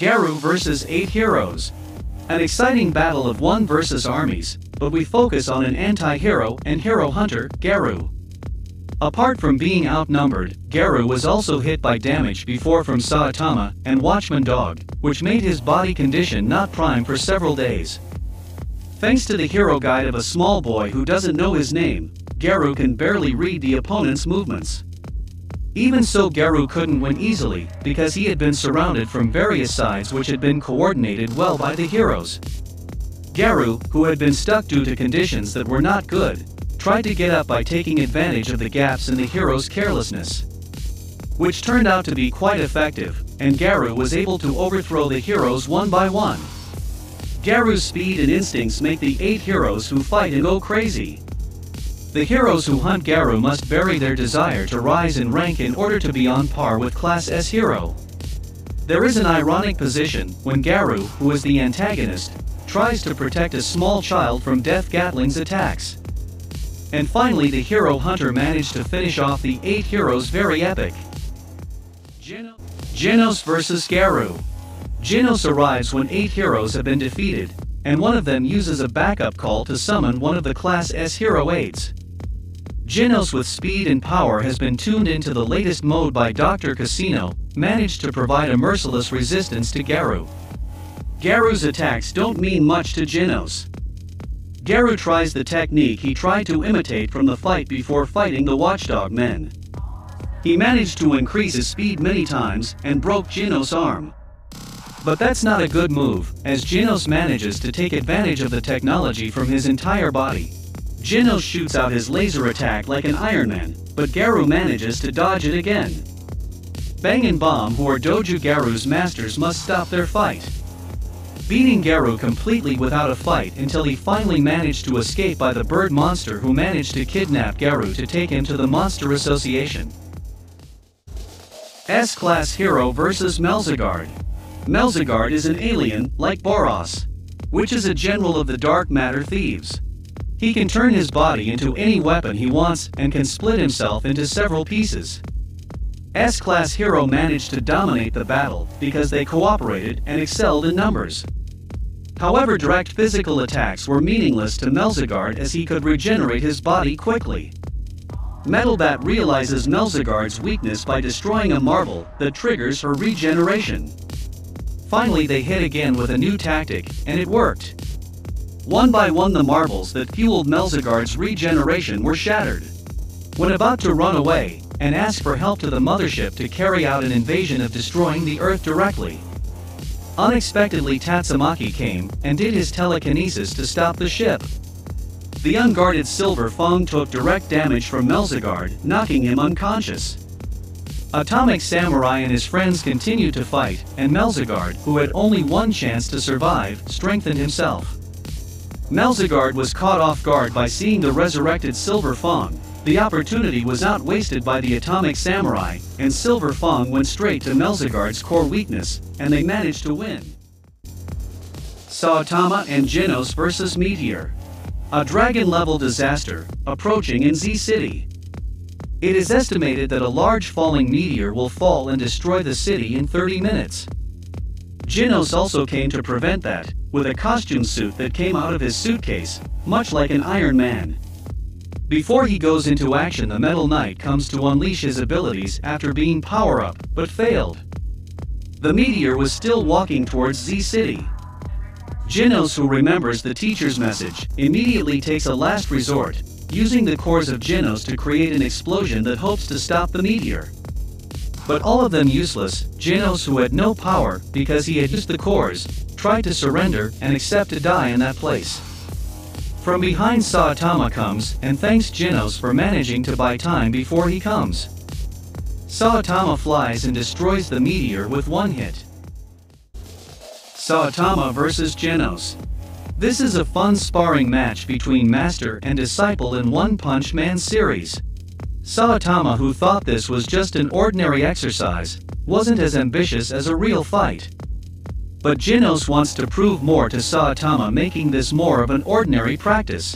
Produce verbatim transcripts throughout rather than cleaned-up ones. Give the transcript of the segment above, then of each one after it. Garou versus eight heroes. An exciting battle of one versus armies, but we focus on an anti-hero and hero hunter, Garou. Apart from being outnumbered, Garou was also hit by damage before from Saitama and Watchman Dog, which made his body condition not prime for several days. Thanks to the hero guide of a small boy who doesn't know his name, Garou can barely read the opponent's movements. Even so, Garou couldn't win easily, because he had been surrounded from various sides which had been coordinated well by the heroes. Garou, who had been stuck due to conditions that were not good, tried to get up by taking advantage of the gaps in the hero's carelessness, which turned out to be quite effective, and Garou was able to overthrow the heroes one by one. Garou's speed and instincts make the eight heroes who fight and go crazy. The heroes who hunt Garou must bury their desire to rise in rank in order to be on par with Class S hero. There is an ironic position when Garou, who is the antagonist, tries to protect a small child from Death Gatling's attacks. And finally, the hero hunter managed to finish off the eight heroes. Very epic. Genos versus Garou. Genos arrives when eight heroes have been defeated, and one of them uses a backup call to summon one of the Class S hero aids. Genos, with speed and power, has been tuned into the latest mode by Doctor Casino, managed to provide a merciless resistance to Garou. Garou's attacks don't mean much to Genos. Garou tries the technique he tried to imitate from the fight before fighting the Watchdog men. He managed to increase his speed many times and broke Genos' arm. But that's not a good move, as Genos manages to take advantage of the technology from his entire body. Genos shoots out his laser attack like an Iron Man, but Garou manages to dodge it again. Bang and Bomb, who are Dojo Garou's masters, must stop their fight, beating Garou completely without a fight until he finally managed to escape by the bird monster, who managed to kidnap Garou to take him to the Monster Association. S-Class Hero versus Melzargard. Melzargard is an alien, like Boros, which is a general of the Dark Matter Thieves. He can turn his body into any weapon he wants and can split himself into several pieces. S-Class Hero managed to dominate the battle because they cooperated and excelled in numbers. However, direct physical attacks were meaningless to Melzargard, as he could regenerate his body quickly. Metalbat realizes Melzargard's weakness by destroying a marble that triggers her regeneration. Finally, they hit again with a new tactic, and it worked. One by one, the marbles that fueled Melzargard's regeneration were shattered. When about to run away and ask for help to the mothership to carry out an invasion of destroying the Earth directly, unexpectedly, Tatsumaki came and did his telekinesis to stop the ship. The unguarded Silver Fang took direct damage from Melzargard, knocking him unconscious. Atomic Samurai and his friends continued to fight, and Melzargard, who had only one chance to survive, strengthened himself. Melzargard was caught off guard by seeing the resurrected Silver Fang. The opportunity was not wasted by the Atomic Samurai, and Silver Fang went straight to Melzargard's core weakness, and they managed to win. Saitama and Genos versus Meteor. A dragon-level disaster approaching in Z City. It is estimated that a large falling meteor will fall and destroy the city in thirty minutes. Genos also came to prevent that, with a costume suit that came out of his suitcase, much like an Iron Man. Before he goes into action, the Metal Knight comes to unleash his abilities after being power-up, but failed. The meteor was still walking towards Z City. Genos, who remembers the teacher's message, immediately takes a last resort, using the cores of Genos to create an explosion that hopes to stop the meteor. But all of them useless. Genos, who had no power because he had used the cores, tried to surrender and accept to die in that place. From behind, Saitama comes and thanks Genos for managing to buy time before he comes. Saitama flies and destroys the meteor with one hit. Saitama versus Genos. This is a fun sparring match between master and disciple in One Punch Man series. Saitama, who thought this was just an ordinary exercise, wasn't as ambitious as a real fight. But Genos wants to prove more to Saitama, making this more of an ordinary practice.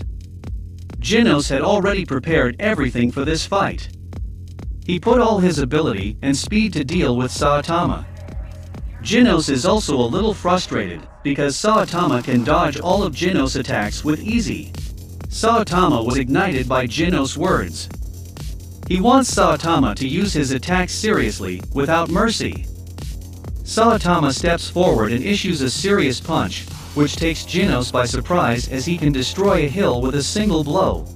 Genos had already prepared everything for this fight. He put all his ability and speed to deal with Saitama. Genos is also a little frustrated, because Saitama can dodge all of Genos' attacks with easy. Saitama was ignited by Genos' words. He wants Saitama to use his attacks seriously, without mercy. Saitama steps forward and issues a serious punch, which takes Genos by surprise as he can destroy a hill with a single blow.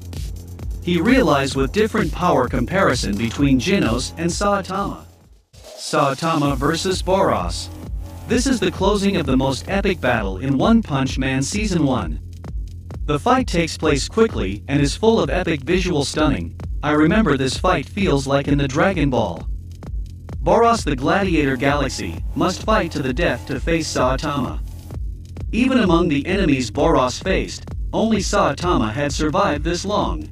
He realized with different power comparison between Genos and Saitama. Saitama versus Boros. This is the closing of the most epic battle in One Punch Man Season one. The fight takes place quickly and is full of epic visual stunning. I remember this fight feels like in the Dragon Ball. Boros the Gladiator Galaxy must fight to the death to face Saitama. Even among the enemies Boros faced, only Saitama had survived this long.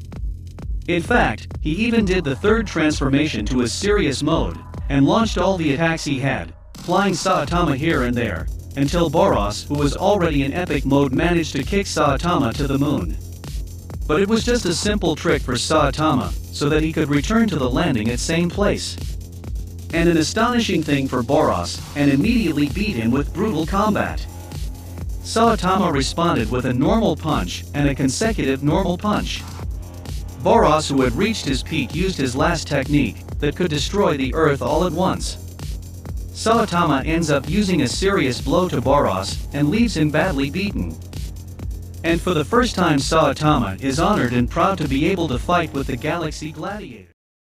In fact, he even did the third transformation to a serious mode, and launched all the attacks he had, flying Saitama here and there, until Boros, who was already in epic mode, managed to kick Saitama to the moon. But it was just a simple trick for Saitama, so that he could return to the landing at same place. And an astonishing thing for Boros, and immediately beat him with brutal combat. Saitama responded with a normal punch, and a consecutive normal punch. Boros, who had reached his peak, used his last technique that could destroy the earth all at once. Saitama ends up using a serious blow to Boros and leaves him badly beaten. And for the first time Saitama is honored and proud to be able to fight with the Galaxy Gladiator.